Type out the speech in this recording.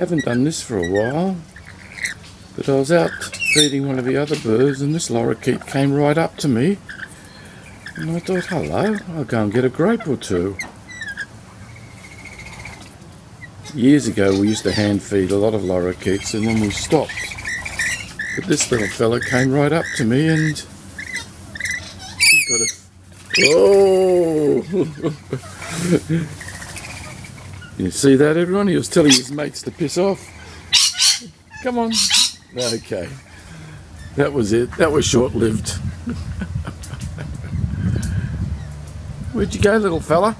Haven't done this for a while, but I was out feeding one of the other birds and this lorikeet came right up to me and I thought, hello, I'll go and get a grape or two. Years ago we used to hand feed a lot of lorikeets and then we stopped, but this little fella came right up to me and he got a... Oh! You see that, everyone? He was telling his mates to piss off. Come on. Okay. That was it. That was short-lived. Where'd you go, little fella?